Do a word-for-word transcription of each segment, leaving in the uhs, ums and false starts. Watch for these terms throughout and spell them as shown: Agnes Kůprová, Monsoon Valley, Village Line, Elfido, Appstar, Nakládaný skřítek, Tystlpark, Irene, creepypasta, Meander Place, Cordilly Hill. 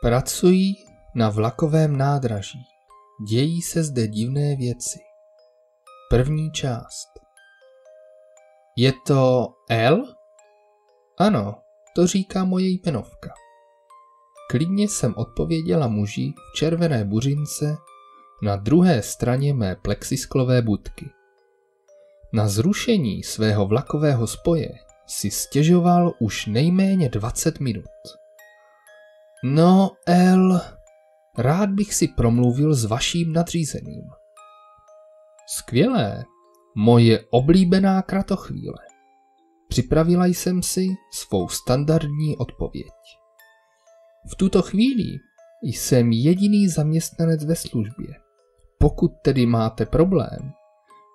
Pracují na vlakovém nádraží. Dějí se zde divné věci. První část. Je to El? Ano, to říká moje jmenovka. Klidně jsem odpověděla muži v červené buřince na druhé straně mé plexisklové budky. Na zrušení svého vlakového spoje si stěžoval už nejméně dvacet minut. No, El, rád bych si promluvil s vaším nadřízeným. Skvělé, moje oblíbená kratochvíle. Připravila jsem si svou standardní odpověď. V tuto chvíli jsem jediný zaměstnanec ve službě. Pokud tedy máte problém,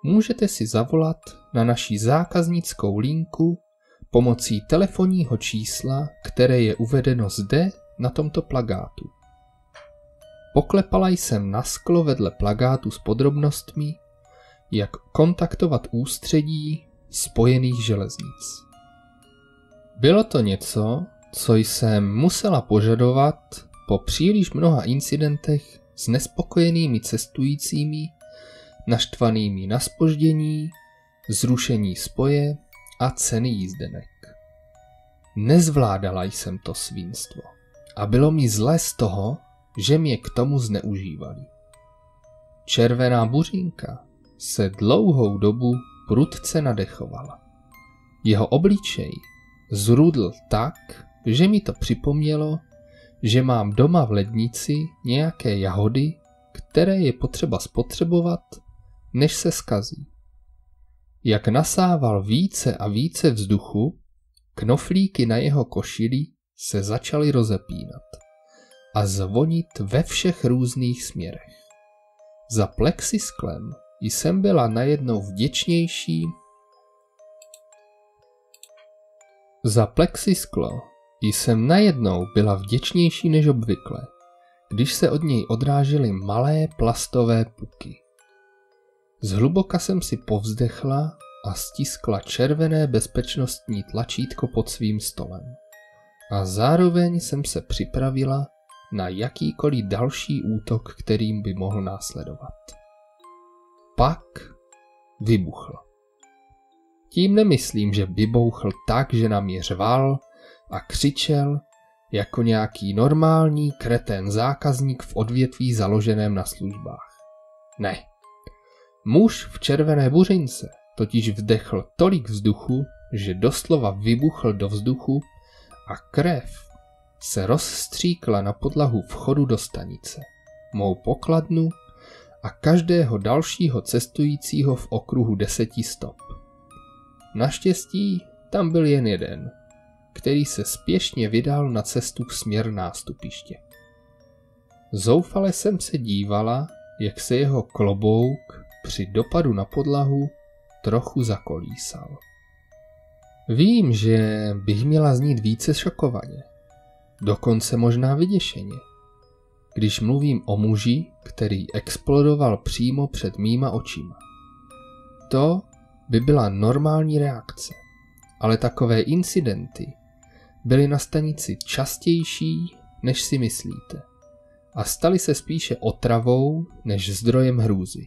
můžete si zavolat na naši zákaznickou linku pomocí telefonního čísla, které je uvedeno zde na tomto plakátu. Poklepala jsem na sklo vedle plakátu s podrobnostmi, jak kontaktovat ústředí spojených železnic. Bylo to něco, co jsem musela požadovat po příliš mnoha incidentech s nespokojenými cestujícími, naštvanými na zpoždění, zrušení spoje a ceny jízdenek. Nezvládala jsem to svinstvo a bylo mi zlé z toho, že mě k tomu zneužívali. Červená buřinka se dlouhou dobu prudce nadechovala. Jeho obličej zrudl tak, že mi to připomnělo, že mám doma v lednici nějaké jahody, které je potřeba spotřebovat, než se skazí. Jak nasával více a více vzduchu, knoflíky na jeho košili se začaly rozepínat a zvonit ve všech různých směrech. Za plexisklem jsem byla najednou vděčnější. Za plexisklo jsem najednou byla vděčnější než obvykle, když se od něj odrážely malé plastové puky. Zhluboka jsem si povzdechla a stiskla červené bezpečnostní tlačítko pod svým stolem. A zároveň jsem se připravila na jakýkoliv další útok, kterým by mohl následovat. Pak vybuchl. Tím nemyslím, že vybouchl tak, že na mě řval a křičel jako nějaký normální kretén zákazník v odvětví založeném na službách. Ne. Muž v červené buřince totiž vdechl tolik vzduchu, že doslova vybuchl do vzduchu a krev se rozstříkla na podlahu vchodu do stanice, mou pokladnu a každého dalšího cestujícího v okruhu deseti stop. Naštěstí tam byl jen jeden, který se spěšně vydal na cestu v směr nástupiště. Zoufale jsem se dívala, jak se jeho klobouk při dopadu na podlahu trochu zakolísal. Vím, že bych měla znít více šokovaně, dokonce možná vyděšeně, když mluvím o muži, který explodoval přímo před mýma očima. To by byla normální reakce, ale takové incidenty byly na stanici častější, než si myslíte, a staly se spíše otravou než zdrojem hrůzy.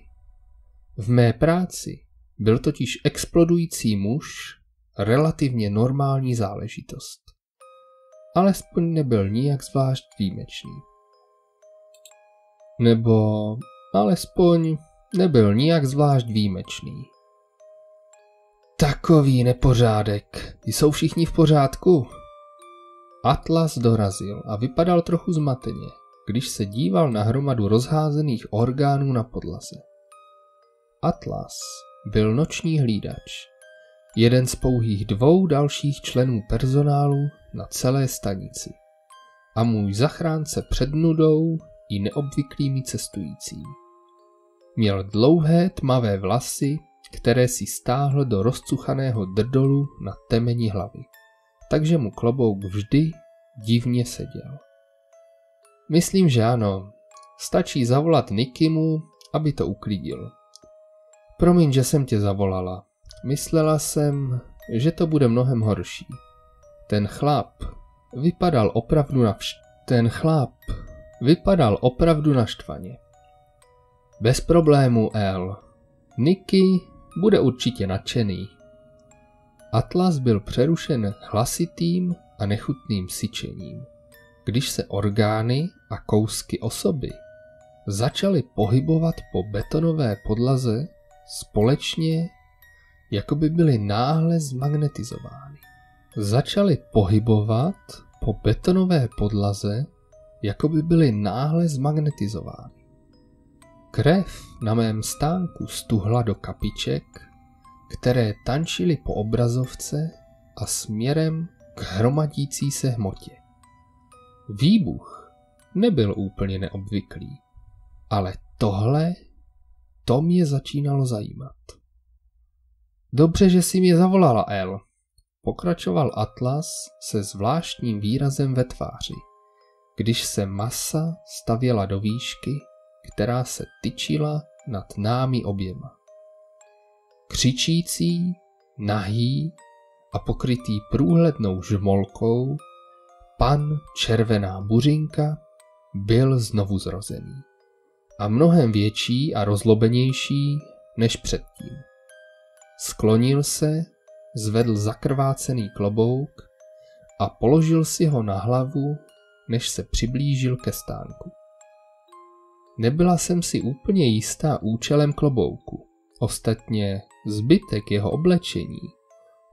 V mé práci byl totiž explodující muž relativně normální záležitost. Alespoň nebyl nijak zvlášť výjimečný. Nebo alespoň nebyl nijak zvlášť výjimečný. Takový nepořádek. Jsou všichni v pořádku? Atlas dorazil a vypadal trochu zmateně, když se díval na hromadu rozházených orgánů na podlaze. Atlas byl noční hlídač, jeden z pouhých dvou dalších členů personálu na celé stanici a můj zachránce před nudou i neobvyklými cestujícími. Měl dlouhé tmavé vlasy, které si stáhl do rozcuchaného drdolu na temeni hlavy, takže mu klobouk vždy divně seděl. Myslím, že ano, stačí zavolat Nikimu, aby to uklidil. Promiň, že jsem tě zavolala. Myslela jsem, že to bude mnohem horší. Ten chlap vypadal opravdu na vš... Ten chlap Vypadal opravdu naštvaně. Bez problému, El. Nicky bude určitě nadšený. Atlas byl přerušen hlasitým a nechutným syčením, když se orgány a kousky osoby začaly pohybovat po betonové podlaze společně, jako by byly náhle zmagnetizovány. Začaly pohybovat po betonové podlaze, jako by byly náhle zmagnetizovány. Krev na mém stánku stuhla do kapiček, které tančily po obrazovce a směrem k hromadící se hmotě. Výbuch nebyl úplně neobvyklý, ale tohle, to mě začínalo zajímat. Dobře, že jsi mě zavolala, El, pokračoval Atlas se zvláštním výrazem ve tváři, když se masa stavěla do výšky, která se tyčila nad námi oběma. Křičící, nahý a pokrytý průhlednou žmolkou, pan Červená buřinka byl znovu zrozený a mnohem větší a rozlobenější než předtím. Sklonil se, zvedl zakrvácený klobouk a položil si ho na hlavu, než se přiblížil ke stánku. Nebyla jsem si úplně jistá účelem klobouku, ostatně zbytek jeho oblečení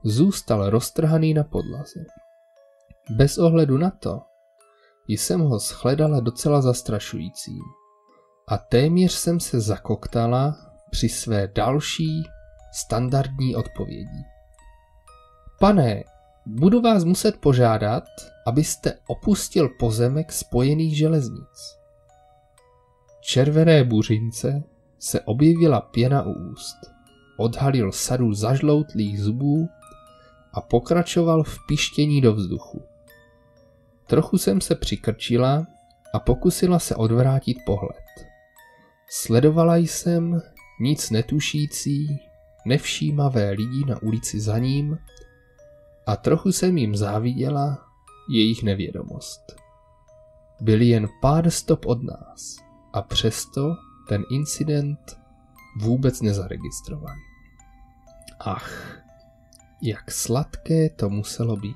zůstal roztrhaný na podlaze. Bez ohledu na to jsem ho shledala docela zastrašujícím a téměř jsem se zakoktala při své další standardní odpovědi. Pane, budu vás muset požádat, abyste opustil pozemek spojených železnic. Červené buřince se objevila pěna u úst, odhalil sadu zažloutlých zubů a pokračoval v pištění do vzduchu. Trochu jsem se přikrčila a pokusila se odvrátit pohled. Sledovala jsem nic netušící, nevšímavé lidi na ulici za ním a trochu jsem jim záviděla jejich nevědomost. Byli jen pár stop od nás a přesto ten incident vůbec nezaregistroval. Ach, jak sladké to muselo být.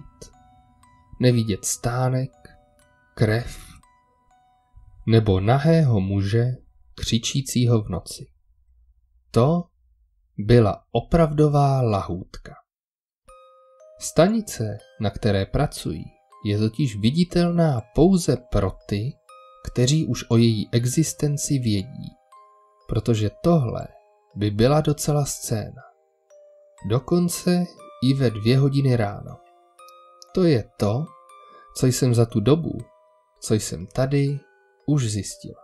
Nevidět stánek, krev nebo nahého muže křičícího v noci. To byla opravdová lahůdka. Stanice, na které pracují, je totiž viditelná pouze pro ty, kteří už o její existenci vědí, protože tohle by byla docela scéna. Dokonce i ve dvě hodiny ráno. To je to, co jsem za tu dobu, co jsem tady, už zjistila.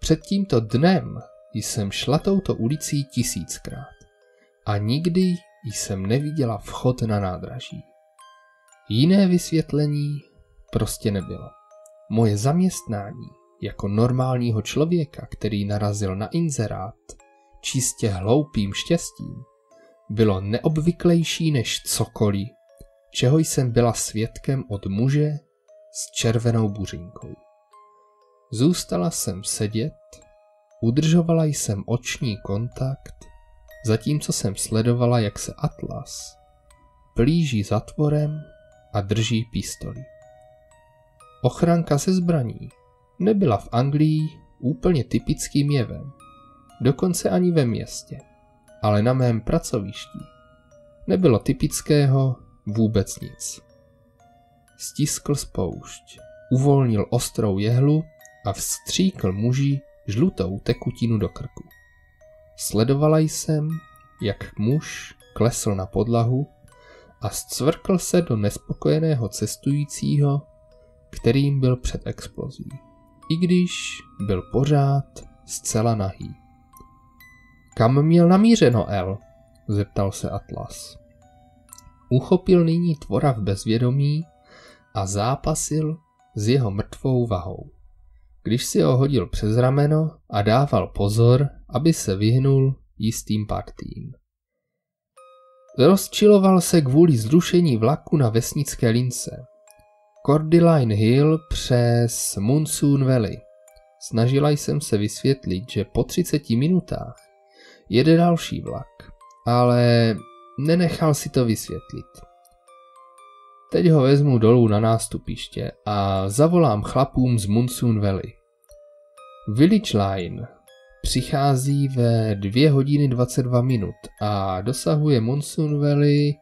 Před tímto dnem jsem šla touto ulicí tisíckrát a nikdy jsem neviděla vchod na nádraží. Jiné vysvětlení prostě nebylo. Moje zaměstnání jako normálního člověka, který narazil na inzerát čistě hloupým štěstím, bylo neobvyklejší než cokoliv, čeho jsem byla svědkem od muže s červenou buřinkou. Zůstala jsem sedět, udržovala jsem oční kontakt, zatímco jsem sledovala, jak se Atlas plíží zatvorem a drží pistoli. Ochranka se zbraní nebyla v Anglii úplně typickým jevem, dokonce ani ve městě, ale na mém pracovišti nebylo typického vůbec nic. Stiskl spoušť, uvolnil ostrou jehlu a vstříkl muži žlutou tekutinu do krku. Sledovala jsem, jak muž klesl na podlahu a scvrkl se do nespokojeného cestujícího, kterým byl před explozí, i když byl pořád zcela nahý. Kam měl namířeno, El? Zeptal se Atlas. Uchopil nyní tvora v bezvědomí a zápasil s jeho mrtvou vahou. Když si ho hodil přes rameno a dával pozor, aby se vyhnul jistým partím. Rozčiloval se kvůli zrušení vlaku na vesnické lince. Cordilly Hill přes Monsoon Valley. Snažila jsem se vysvětlit, že po třiceti minutách jede další vlak, ale nenechal si to vysvětlit. Teď ho vezmu dolů na nástupiště a zavolám chlapům z Monsoon Valley. Village Line přichází ve dvě hodiny dvacet dva minut a dosahuje Monsoon Valley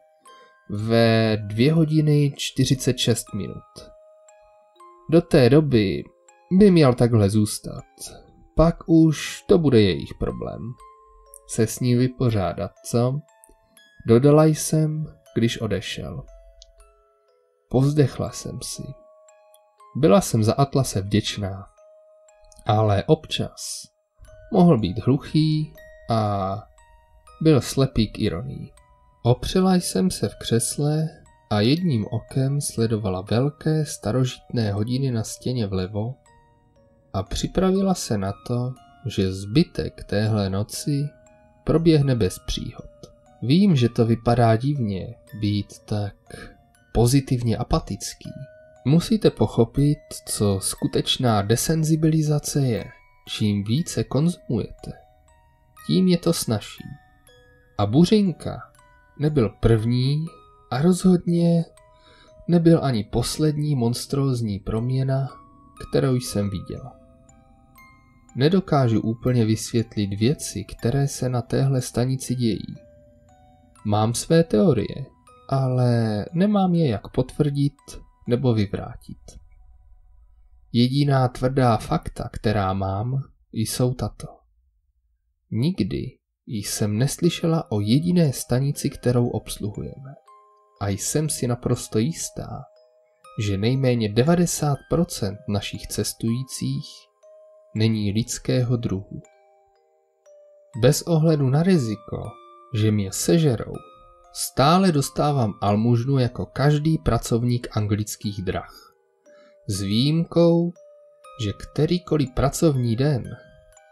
ve dvě hodiny čtyřicet šest minut. Do té doby by měl takhle zůstat. Pak už to bude jejich problém. Se s ní vypořádat, co? Dodala jsem, když odešel. Povzdechla jsem si. Byla jsem za Atlase vděčná, ale občas mohl být hluchý a byl slepý k ironii. Opřela jsem se v křesle a jedním okem sledovala velké starožitné hodiny na stěně vlevo a připravila se na to, že zbytek téhle noci proběhne bez příhod. Vím, že to vypadá divně být tak pozitivně apatický. Musíte pochopit, co skutečná desenzibilizace je. Čím více konzumujete, tím je to snazší. A Buřinka nebyl první a rozhodně nebyl ani poslední monstrózní proměna, kterou jsem viděla. Nedokážu úplně vysvětlit věci, které se na téhle stanici dějí. Mám své teorie, ale nemám je jak potvrdit nebo vyvrátit. Jediná tvrdá fakta, která mám, jsou tato. Nikdy jsem neslyšela o jediné stanici, kterou obsluhujeme. A jsem si naprosto jistá, že nejméně devadesát procent našich cestujících není lidského druhu. Bez ohledu na riziko, že mě sežerou, stále dostávám almužnu jako každý pracovník anglických drah. S výjimkou, že kterýkoliv pracovní den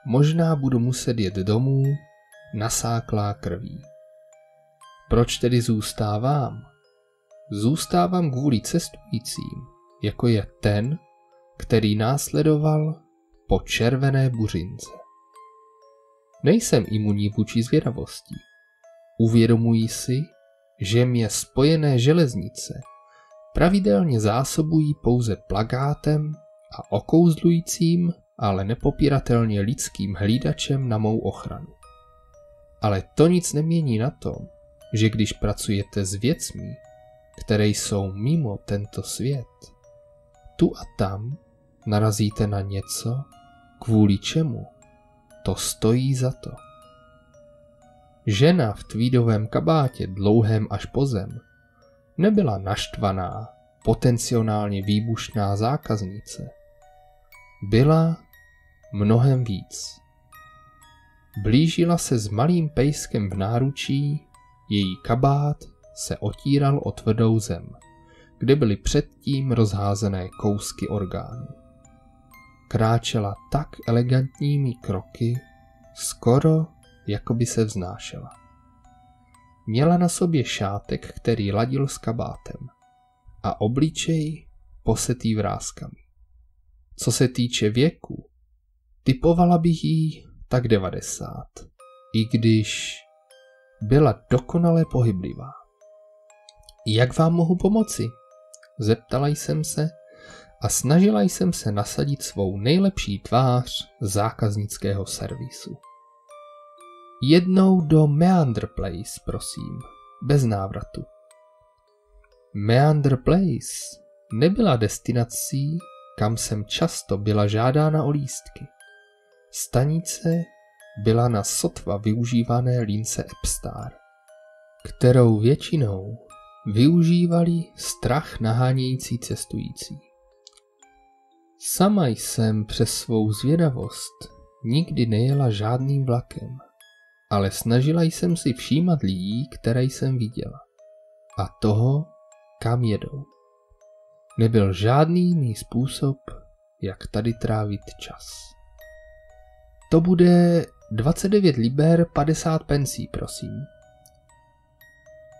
možná budu muset jet domů nasáklá krví. Proč tedy zůstávám? Zůstávám kvůli cestujícím, jako je ten, který následoval po červené buřince. Nejsem imunní vůči zvědavosti. Uvědomuji si, že mě spojené železnice pravidelně zásobují pouze plakátem a okouzlujícím, ale nepopíratelně lidským hlídačem na mou ochranu. Ale to nic nemění na tom, že když pracujete s věcmi, které jsou mimo tento svět, tu a tam narazíte na něco, kvůli čemu to stojí za to. Žena v tweedovém kabátě dlouhém až po zem nebyla naštvaná, potenciálně výbušná zákaznice. Byla mnohem víc. Blížila se s malým pejskem v náručí, její kabát se otíral o tvrdou zem, kde byly předtím rozházené kousky orgánů. Kráčela tak elegantními kroky, skoro jako by se vznášela. Měla na sobě šátek, který ladil s kabátem, a obličej posetý vrázkami. Co se týče věku, typovala bych jí tak devadesát, i když byla dokonale pohyblivá. Jak vám mohu pomoci? Zeptala jsem se a snažila jsem se nasadit svou nejlepší tvář zákaznického servisu. Jednou do Meander Place, prosím, bez návratu. Meander Place nebyla destinací, kam jsem často byla žádána o lístky. Stanice byla na sotva využívané lince Appstar, kterou většinou využívali strach nahánějící cestující. Sama jsem přes svou zvědavost nikdy nejela žádným vlakem, ale snažila jsem si všímat lidí, které jsem viděla, a toho, kam jedou. Nebyl žádný jiný způsob, jak tady trávit čas. To bude dvacet devět liber padesát pencí, prosím.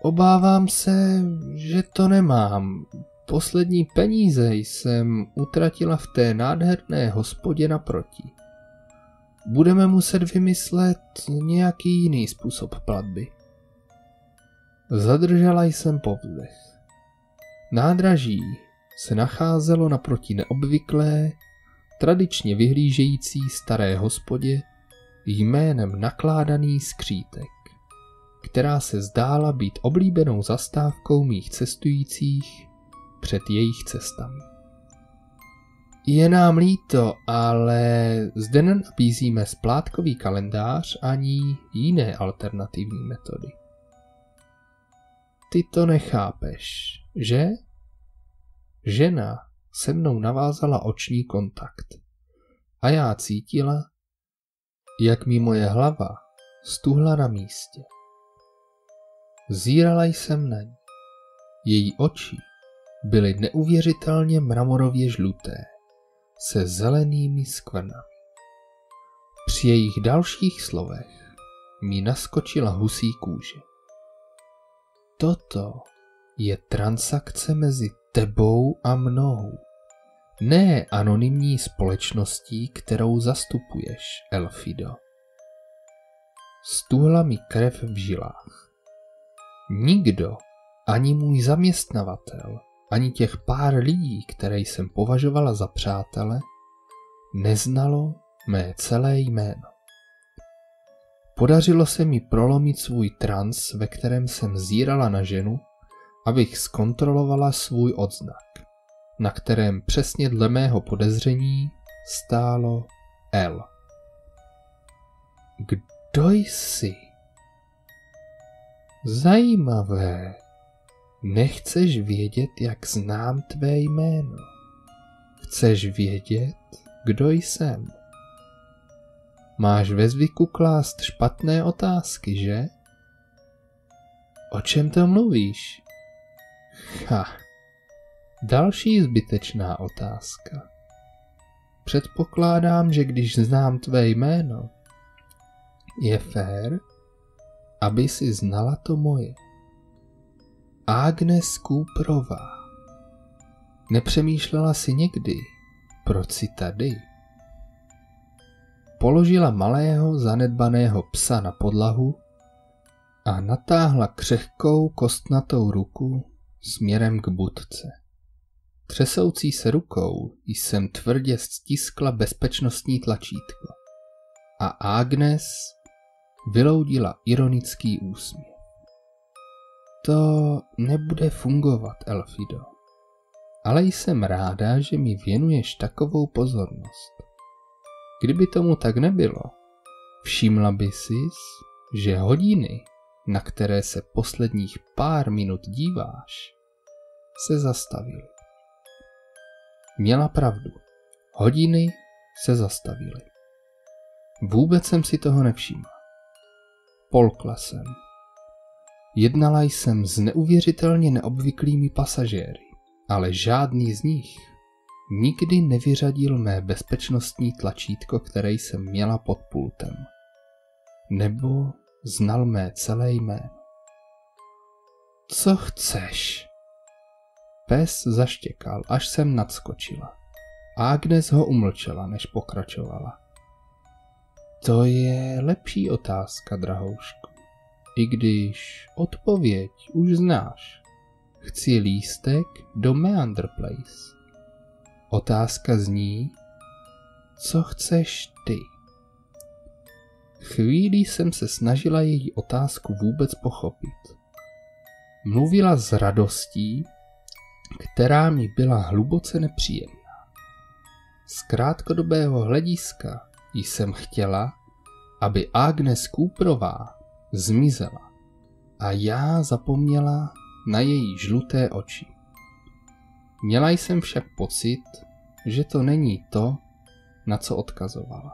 Obávám se, že to nemám, Poslední peníze jsem utratila v té nádherné hospodě naproti. Budeme muset vymyslet nějaký jiný způsob platby. Zadržela jsem povzdech. Nádraží se nacházelo naproti neobvyklé, tradičně vyhlížející staré hospodě jménem Nakládaný skřítek, která se zdála být oblíbenou zastávkou mých cestujících před jejich cestami. Je nám líto, ale zde nenabízíme splátkový kalendář ani jiné alternativní metody. Ty to nechápeš, že? Žena se mnou navázala oční kontakt a já cítila, jak mi moje hlava stuhla na místě. Zírala jsem na ní. Její oči byly neuvěřitelně mramorově žluté, se zelenými skvrnami. Při jejich dalších slovech mi naskočila husí kůže. Toto je transakce mezi tebou a mnou, ne anonymní společností, kterou zastupuješ, Elfido. Stuhla mi krev v žilách. Nikdo, ani můj zaměstnavatel, ani těch pár lidí, které jsem považovala za přátele, neznalo mé celé jméno. Podařilo se mi prolomit svůj trans, ve kterém jsem zírala na ženu, abych zkontrolovala svůj odznak, na kterém přesně dle mého podezření stálo L. Kdo jsi? Zajímavé. Nechceš vědět, jak znám tvé jméno. Chceš vědět, kdo jsem. Máš ve zvyku klást špatné otázky, že? O čem to mluvíš? Ha, další zbytečná otázka. Předpokládám, že když znám tvé jméno, je fér, aby si znala to moje. Agnes Kůprová. Nepřemýšlela si někdy, proč jsi tady? Položila malého zanedbaného psa na podlahu a natáhla křehkou kostnatou ruku směrem k budce. Třesoucí se rukou jsem tvrdě stiskla bezpečnostní tlačítko a Agnes vyloudila ironický úsměv. To nebude fungovat, Elfido, ale jsem ráda, že mi věnuješ takovou pozornost. Kdyby tomu tak nebylo, všimla by sis, že hodiny, na které se posledních pár minut díváš, se zastavily. Měla pravdu, hodiny se zastavily. Vůbec jsem si toho nevšimla. Polkla jsem. Jednala jsem s neuvěřitelně neobvyklými pasažéry, ale žádný z nich nikdy nevyřadil mé bezpečnostní tlačítko, které jsem měla pod pultem. Nebo znal mé celé jméno. Co chceš? Pes zaštěkal, až jsem nadskočila. Agnes ho umlčela, než pokračovala. To je lepší otázka, drahoušku. I když odpověď už znáš. Chci lístek do Meander Place. Otázka zní, co chceš ty? Chvíli jsem se snažila její otázku vůbec pochopit. Mluvila s radostí, která mi byla hluboce nepříjemná. Z krátkodobého hlediska jsem chtěla, aby Agnes Kůprová zmizela a já zapomněla na její žluté oči. Měla jsem však pocit, že to není to, na co odkazovala.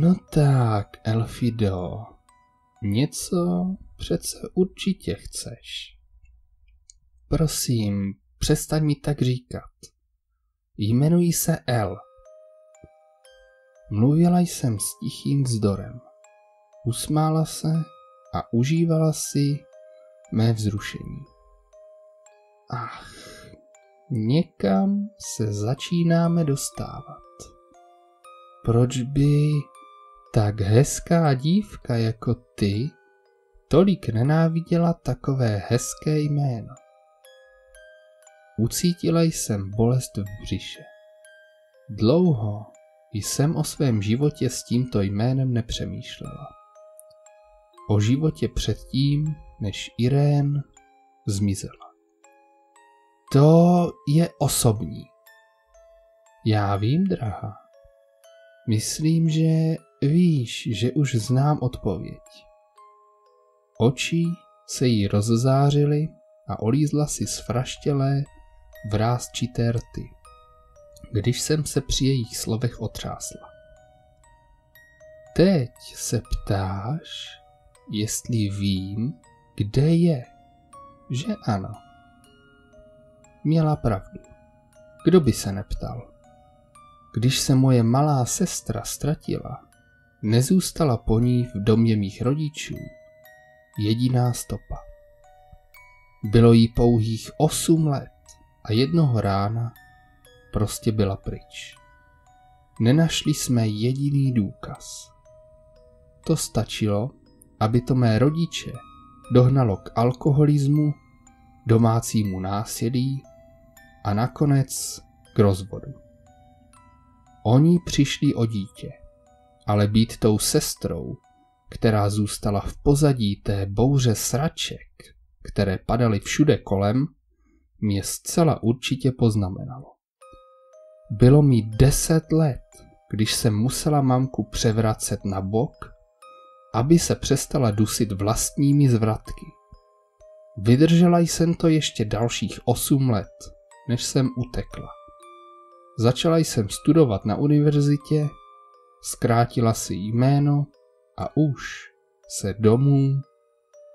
No tak, Elfido, něco přece určitě chceš. Prosím, přestaň mi tak říkat. Jmenuji se El. Mluvila jsem s tichým vzdorem. Usmála se a užívala si mé vzrušení. Ach, někam se začínáme dostávat. Proč by tak hezká dívka jako ty tolik nenáviděla takové hezké jméno? Ucítila jsem bolest v břiše. Dlouho jsem o svém životě s tímto jménem nepřemýšlela. O životě předtím, než Irene zmizela. To je osobní. Já vím, drahá. Myslím, že víš, že už znám odpověď. Oči se jí rozzářily a olízla si sfraštělé, vrásčité rty, když jsem se při jejich slovech otřásla. Teď se ptáš, jestli vím, kde je, že ano. Měla pravdu. Kdo by se neptal? Když se moje malá sestra ztratila, nezůstala po ní v domě mých rodičů jediná stopa. Bylo jí pouhých osm let a jednoho rána prostě byla pryč. Nenašli jsme jediný důkaz. To stačilo, aby to mé rodiče dohnalo k alkoholismu, domácímu násilí a nakonec k rozvodu. Oni přišli o dítě, ale být tou sestrou, která zůstala v pozadí té bouře sraček, které padaly všude kolem, mě zcela určitě poznamenalo. Bylo mi deset let, když jsem musela mamku převracet na bok, aby se přestala dusit vlastními zvratky. Vydržela jsem to ještě dalších osm let, než jsem utekla. Začala jsem studovat na univerzitě, zkrátila si jméno a už se domů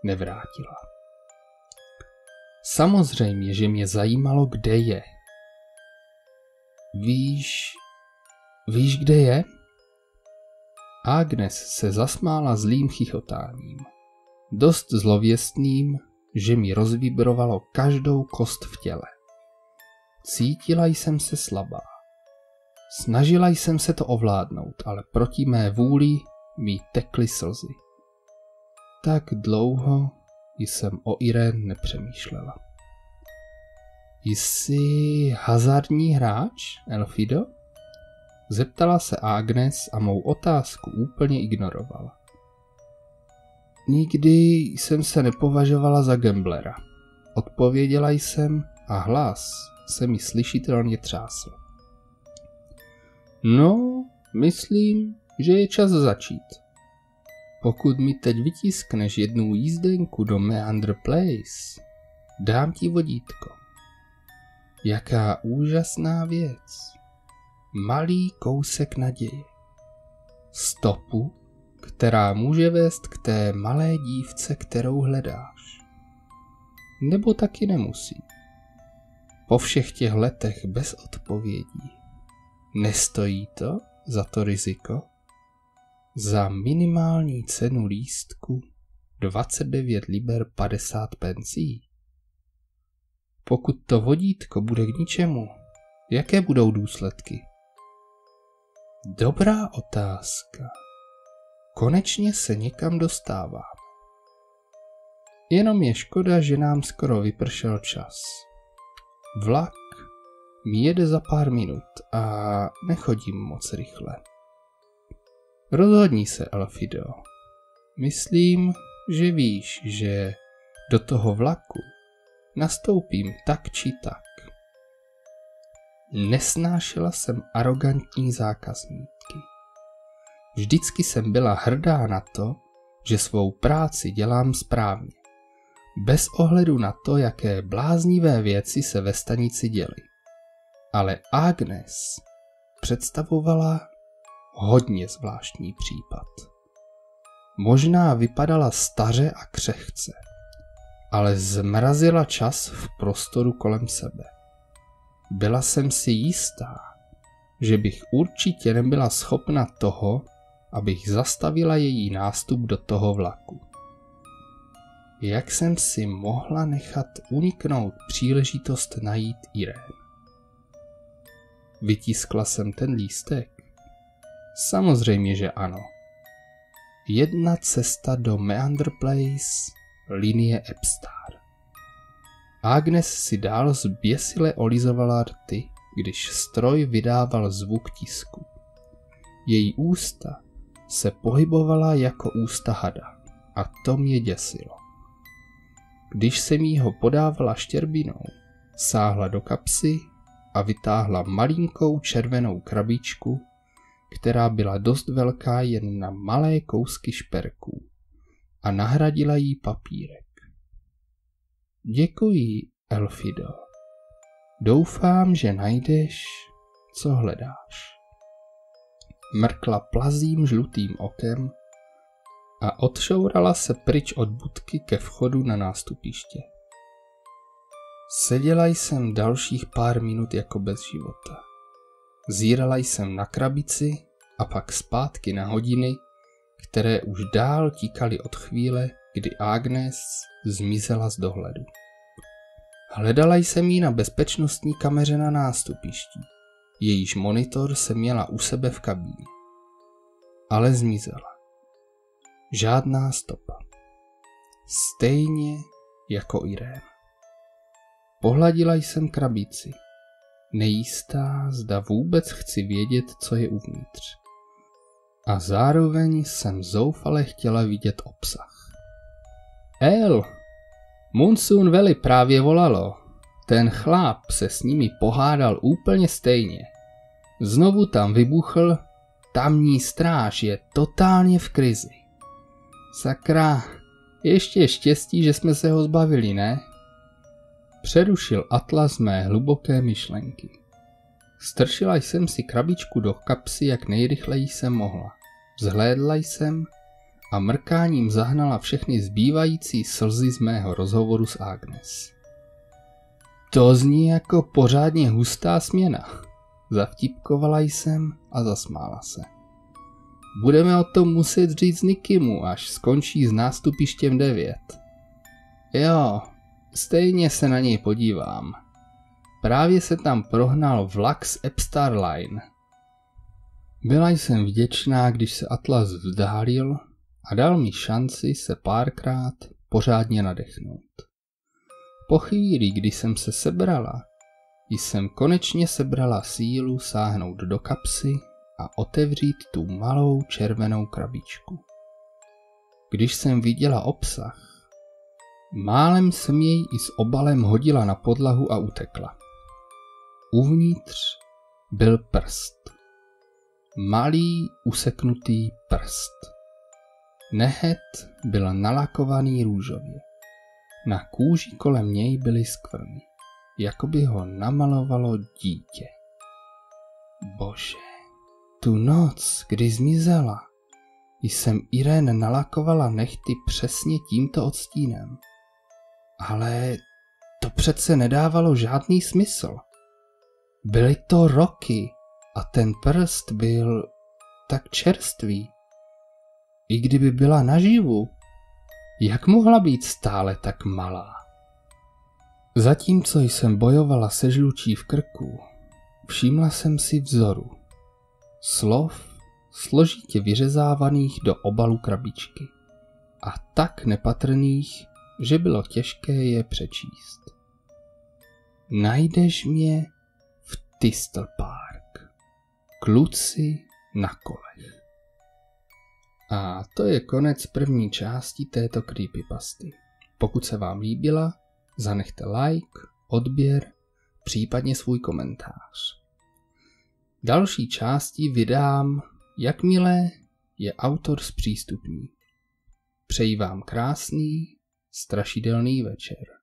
nevrátila. Samozřejmě, že mě zajímalo, kde je. Víš, víš, kde je? Agnes se zasmála zlým chichotáním, dost zlověstným, že mi rozvibrovalo každou kost v těle. Cítila jsem se slabá. Snažila jsem se to ovládnout, ale proti mé vůli mi tekly slzy. Tak dlouho jsem o Irene nepřemýšlela. Jsi hazardní hráč, Elfido? Zeptala se Agnes a mou otázku úplně ignorovala. Nikdy jsem se nepovažovala za gamblera. Odpověděla jsem a hlas se mi slyšitelně třásl. No, myslím, že je čas začít. Pokud mi teď vytiskneš jednu jízdenku do Meander Place, dám ti vodítko. Jaká úžasná věc. Malý kousek naděje. Stopu, která může vést k té malé dívce, kterou hledáš. Nebo taky nemusí. Po všech těch letech bez odpovědí. Nestojí to za to riziko? Za minimální cenu lístku dvacet devět liber padesát pencí? Pokud to vodítko bude k ničemu, jaké budou důsledky? Dobrá otázka. Konečně se někam dostávám. Jenom je škoda, že nám skoro vypršel čas. Vlak mi jede za pár minut a nechodím moc rychle. Rozhodni se, Elfido. Myslím, že víš, že do toho vlaku nastoupím tak či tak. Nesnášela jsem arogantní zákazníky. Vždycky jsem byla hrdá na to, že svou práci dělám správně, bez ohledu na to, jaké bláznivé věci se ve stanici děly. Ale Agnes představovala hodně zvláštní případ. Možná vypadala staře a křehce, ale zmrazila čas v prostoru kolem sebe. Byla jsem si jistá, že bych určitě nebyla schopna toho, abych zastavila její nástup do toho vlaku. Jak jsem si mohla nechat uniknout příležitost najít Irene? Vytiskla jsem ten lístek? Samozřejmě, že ano. Jedna cesta do Meander Place, linie Appstar. Agnes si dál zběsile olizovala rty, když stroj vydával zvuk tisku. Její ústa se pohybovala jako ústa hada a to mě děsilo. Když jsem jí ho podávala štěrbinou, sáhla do kapsy a vytáhla malinkou červenou krabičku, která byla dost velká jen na malé kousky šperků, a nahradila jí papírek. Děkuji, Elfido. Doufám, že najdeš, co hledáš. Mrkla plazím žlutým okem a odšourala se pryč od budky ke vchodu na nástupiště. Seděla jsem dalších pár minut jako bez života. Zírala jsem na krabici a pak zpátky na hodiny, které už dál tíkaly od chvíle, kdy Agnes zmizela z dohledu. Hledala jsem ji na bezpečnostní kameře na nástupišti. Jejíž monitor se měla u sebe v kabíně. Ale zmizela. Žádná stopa. Stejně jako Irene. Pohladila jsem krabici. Nejistá, zda vůbec chci vědět, co je uvnitř. A zároveň jsem zoufale chtěla vidět obsah. El, Monsoon Valley právě volalo. Ten chlap se s nimi pohádal úplně stejně. Znovu tam vybuchl, tamní stráž je totálně v krizi. Sakra, ještě je štěstí, že jsme se ho zbavili, ne? Přerušil atlas mé hluboké myšlenky. Strčila jsem si krabičku do kapsy, jak nejrychleji jsem mohla. Vzhlédla jsem a mrkáním zahnala všechny zbývající slzy z mého rozhovoru s Agnes. To zní jako pořádně hustá směna. Zavtipkovala jsem a zasmála se. Budeme o tom muset říct Nikimu, až skončí s nástupištěm devět. Jo, stejně se na něj podívám. Právě se tam prohnal vlak z Appstar Line. Byla jsem vděčná, když se atlas vzdálil a dal mi šanci se párkrát pořádně nadechnout. Po chvíli, kdy jsem se sebrala, jsem konečně sebrala sílu sáhnout do kapsy a otevřít tu malou červenou krabičku. Když jsem viděla obsah, málem jsem jej i s obalem hodila na podlahu a utekla. Uvnitř byl prst. Malý useknutý prst. Nehet byl nalakovaný růžově. Na kůži kolem něj byly skvrny, jako by ho namalovalo dítě. Bože, tu noc, kdy zmizela, jsem Irene nalakovala nehty přesně tímto odstínem. Ale to přece nedávalo žádný smysl. Byly to roky a ten prst byl tak čerstvý. I kdyby byla naživu, jak mohla být stále tak malá? Zatímco jsem bojovala se žlučí v krku, všimla jsem si vzoru. Slov složitě vyřezávaných do obalu krabičky a tak nepatrných, že bylo těžké je přečíst. Najdeš mě v Tystlpark. Kluci na kolech. A to je konec první části této creepypasty. Pokud se vám líbila, zanechte like, odběr, případně svůj komentář. Další části vydám, jakmile je autor zpřístupní. Přeji vám krásný, strašidelný večer.